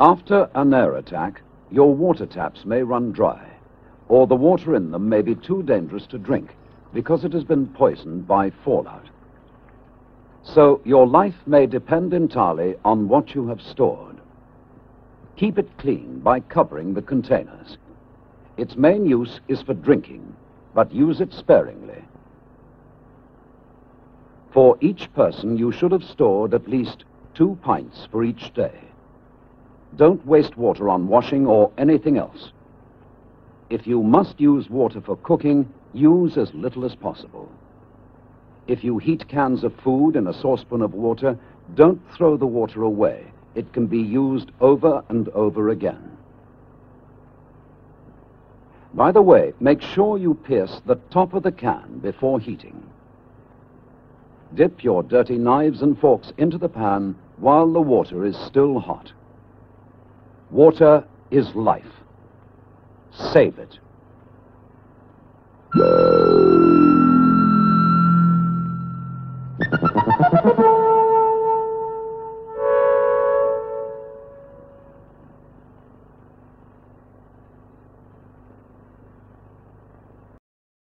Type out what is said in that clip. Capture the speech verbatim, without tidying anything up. After an air attack, your water taps may run dry, or the water in them may be too dangerous to drink because it has been poisoned by fallout. So your life may depend entirely on what you have stored. Keep it clean by covering the containers. Its main use is for drinking, but use it sparingly. For each person, you should have stored at least two pints for each day. Don't waste water on washing or anything else. If you must use water for cooking, use as little as possible. If you heat cans of food in a saucepan of water, don't throw the water away. It can be used over and over again. By the way, make sure you pierce the top of the can before heating. Dip your dirty knives and forks into the pan while the water is still hot. Water is life. Save it.